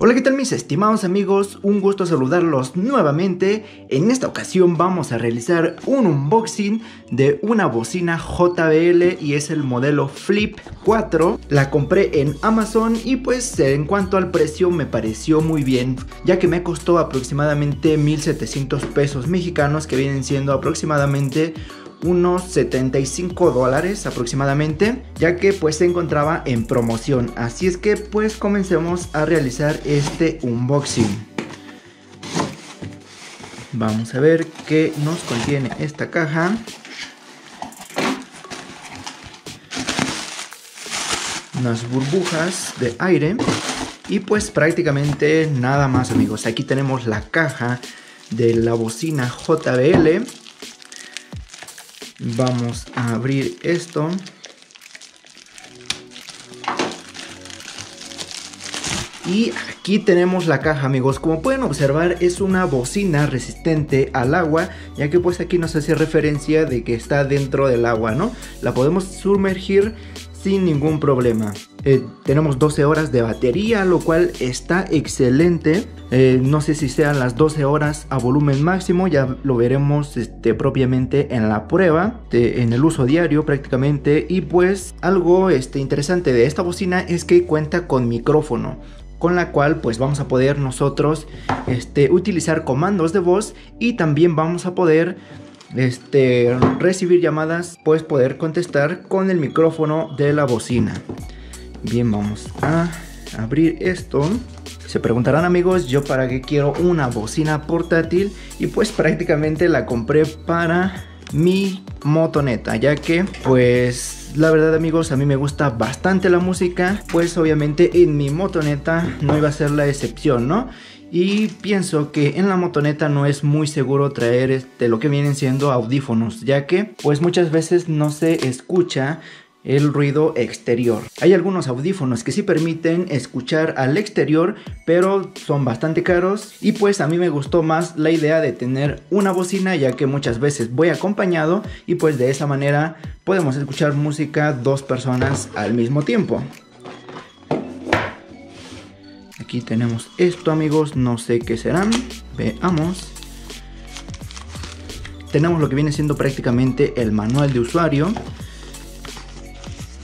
Hola, ¿qué tal mis estimados amigos? Un gusto saludarlos nuevamente. En esta ocasión vamos a realizar un unboxing de una bocina JBL y es el modelo Flip 4. La compré en Amazon y pues en cuanto al precio me pareció muy bien, ya que me costó aproximadamente 1,700 pesos mexicanos, que vienen siendo aproximadamente unos $75 aproximadamente, ya que pues se encontraba en promoción. Así es que pues comencemos a realizar este unboxing. Vamos a ver qué nos contiene esta caja. Unas burbujas de aire y pues prácticamente nada más, amigos. Aquí tenemos la caja de la bocina JBL. Vamos a abrir esto. Y aquí tenemos la caja, amigos. Como pueden observar, es una bocina resistente al agua, ya que pues aquí nos hace referencia de que está dentro del agua, ¿no? La podemos sumergir sin ningún problema. Tenemos 12 horas de batería, lo cual está excelente. No sé si sean las 12 horas a volumen máximo, ya lo veremos propiamente en la prueba, en el uso diario prácticamente. Y pues algo interesante de esta bocina es que cuenta con micrófono, con la cual pues vamos a poder nosotros utilizar comandos de voz y también vamos a poder recibir llamadas, pues poder contestar con el micrófono de la bocina. Bien, vamos a abrir esto. Se preguntarán, amigos, yo para qué quiero una bocina portátil, y pues prácticamente la compré para mi motoneta, ya que pues la verdad, amigos, a mí me gusta bastante la música, pues obviamente en mi motoneta no iba a ser la excepción, ¿no? Y pienso que en la motoneta no es muy seguro traer lo que vienen siendo audífonos, ya que pues muchas veces no se escucha el ruido exterior. Hay algunos audífonos que sí permiten escuchar al exterior, pero son bastante caros, y pues a mí me gustó más la idea de tener una bocina, ya que muchas veces voy acompañado y pues de esa manera podemos escuchar música dos personas al mismo tiempo. Aquí tenemos esto, amigos, no sé qué serán, veamos. Tenemos lo que viene siendo prácticamente el manual de usuario.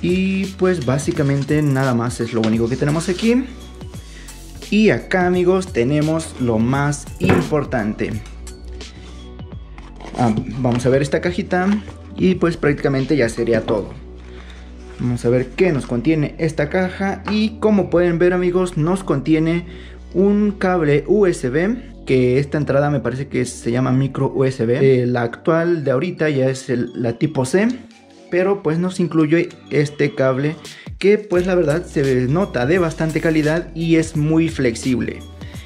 Y pues básicamente nada más es lo único que tenemos aquí. Y acá, amigos, tenemos lo más importante. Vamos a ver esta cajita y pues prácticamente ya sería todo. Vamos a ver qué nos contiene esta caja. Y como pueden ver, amigos, nos contiene un cable USB, que esta entrada me parece que se llama micro USB. La actual de ahorita ya es la tipo C, pero pues nos incluye este cable que pues la verdad se nota de bastante calidad y es muy flexible.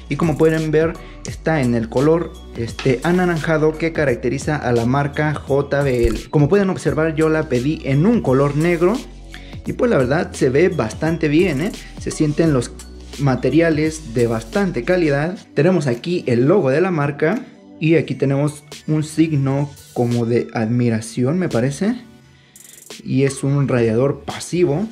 Y como pueden ver, está en el color anaranjado que caracteriza a la marca JBL. Como pueden observar, yo la pedí en un color negro. Y pues la verdad se ve bastante bien, ¿eh? Se sienten los materiales de bastante calidad. Tenemos aquí el logo de la marca y aquí tenemos un signo como de admiración, me parece. Y es un radiador pasivo.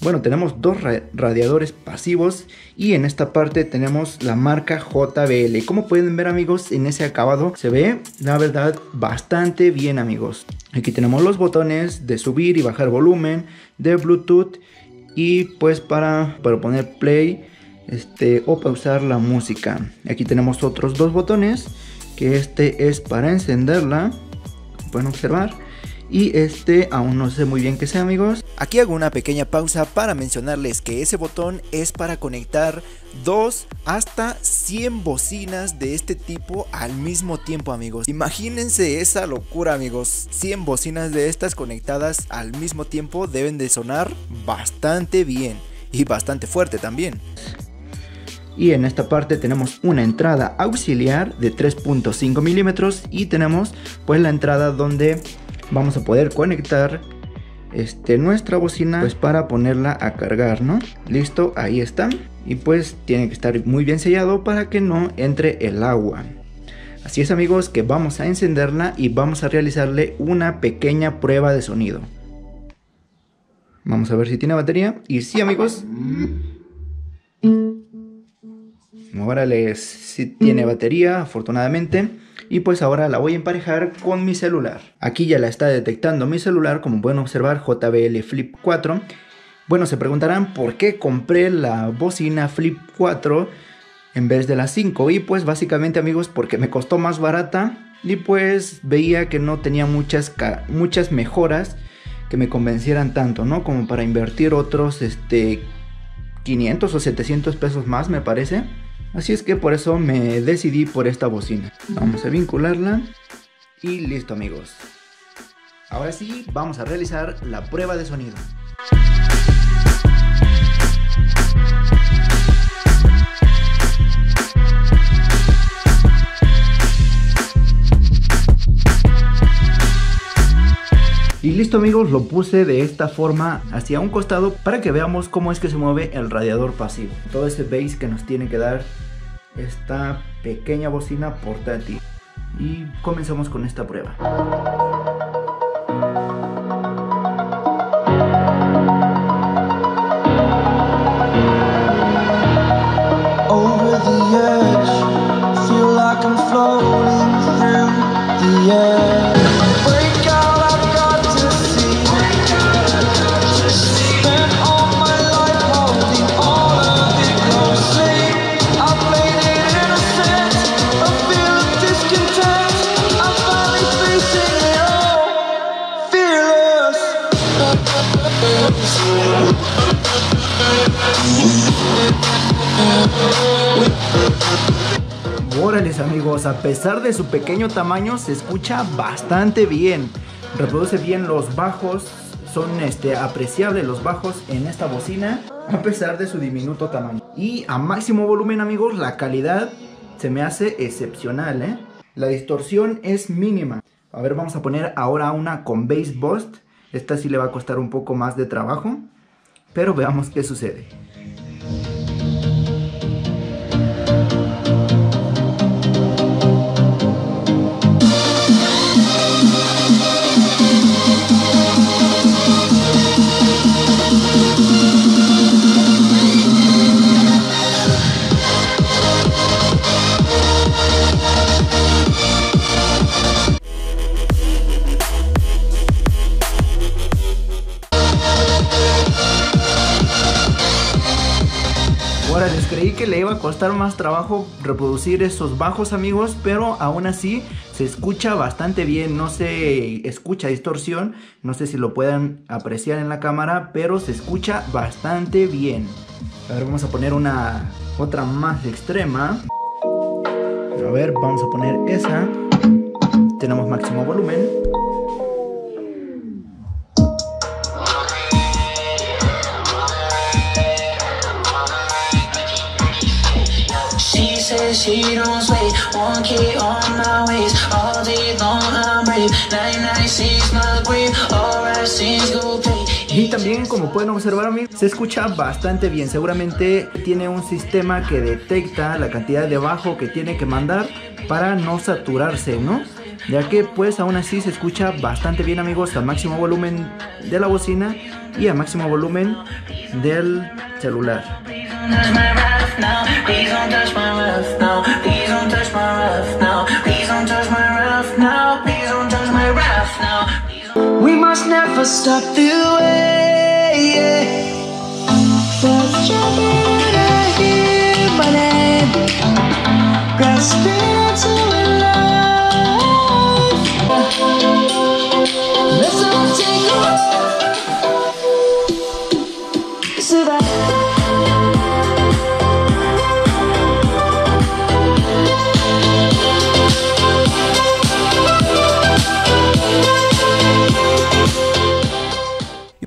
Bueno, tenemos dos radiadores pasivos y en esta parte tenemos la marca JBL. Como pueden ver, amigos, en ese acabado se ve, la verdad, bastante bien, amigos. Aquí tenemos los botones de subir y bajar volumen, de Bluetooth y pues para poner play o pausar la música. Aquí tenemos otros dos botones, que este es para encenderla, como pueden observar. Y aún no sé muy bien qué sea, amigos. Aquí hago una pequeña pausa para mencionarles que ese botón es para conectar 2 hasta 100 bocinas de este tipo al mismo tiempo, amigos. Imagínense esa locura, amigos. 100 bocinas de estas conectadas al mismo tiempo deben de sonar bastante bien y bastante fuerte también. Y en esta parte tenemos una entrada auxiliar de 3.5 milímetros y tenemos pues la entrada donde vamos a poder conectar nuestra bocina pues para ponerla a cargar, ¿no? Listo, ahí está. Y pues tiene que estar muy bien sellado para que no entre el agua. Así es, amigos, que vamos a encenderla y vamos a realizarle una pequeña prueba de sonido. Vamos a ver si tiene batería. Y sí, amigos. ahora sí tiene batería, afortunadamente. Y pues ahora la voy a emparejar con mi celular. Aquí ya la está detectando mi celular, como pueden observar, JBL Flip 4. Bueno, se preguntarán por qué compré la bocina Flip 4 en vez de la 5. Y pues básicamente, amigos, porque me costó más barata. Y pues veía que no tenía muchas mejoras que me convencieran tanto, ¿no? Como para invertir otros 500 o 700 pesos más, me parece. Así es que por eso me decidí por esta bocina. Vamos a vincularla y listo, amigos. Ahora sí, vamos a realizar la prueba de sonido. Y listo, amigos, lo puse de esta forma hacia un costado para que veamos cómo es que se mueve el radiador pasivo. Todo ese bass que nos tiene que dar esta pequeña bocina portátil. Y comenzamos con esta prueba. Over the edge, feel like I'm floating through the air. Órales, amigos, a pesar de su pequeño tamaño se escucha bastante bien. Reproduce bien los bajos, son apreciables los bajos en esta bocina a pesar de su diminuto tamaño. Y a máximo volumen, amigos, la calidad se me hace excepcional, ¿eh? La distorsión es mínima. A ver, vamos a poner ahora una con bass boost. Esta sí le va a costar un poco más de trabajo, pero veamos qué sucede. Ahora les creí que le iba a costar más trabajo reproducir esos bajos, amigos, pero aún así se escucha bastante bien, no se escucha distorsión, no sé si lo puedan apreciar en la cámara, pero se escucha bastante bien. A ver, vamos a poner otra más extrema. A ver, vamos a poner esa. Tenemos máximo volumen. Y también, como pueden observar, amigos, se escucha bastante bien. Seguramente tiene un sistema que detecta la cantidad de bajo que tiene que mandar para no saturarse, ¿no? Ya que pues aún así se escucha bastante bien, amigos, a máximo volumen de la bocina y a máximo volumen del celular. We must never stop the way. Just trying to hear my name, grasping into life. Let's all take a walk. So that.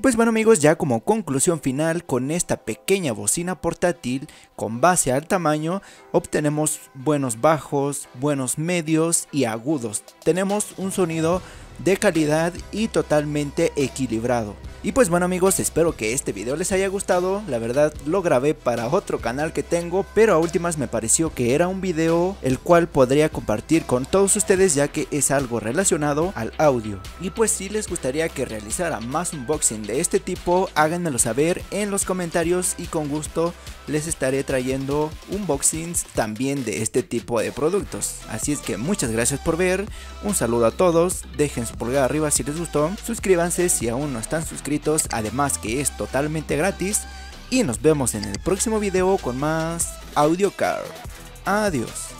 Pues bueno, amigos, ya como conclusión final, con esta pequeña bocina portátil con base al tamaño obtenemos buenos bajos, buenos medios y agudos. Tenemos un sonido de calidad y totalmente equilibrado. Y pues bueno, amigos, espero que este video les haya gustado. La verdad lo grabé para otro canal que tengo, pero a últimas me pareció que era un video el cual podría compartir con todos ustedes, ya que es algo relacionado al audio. Y pues si les gustaría que realizara más unboxing de este tipo, háganmelo saber en los comentarios y con gusto les estaré trayendo unboxings también de este tipo de productos. Así es que muchas gracias por ver, un saludo a todos, dejen su pulgar arriba si les gustó, suscríbanse si aún no están suscritos, además que es totalmente gratis, y nos vemos en el próximo video con más Audiocar. Adiós.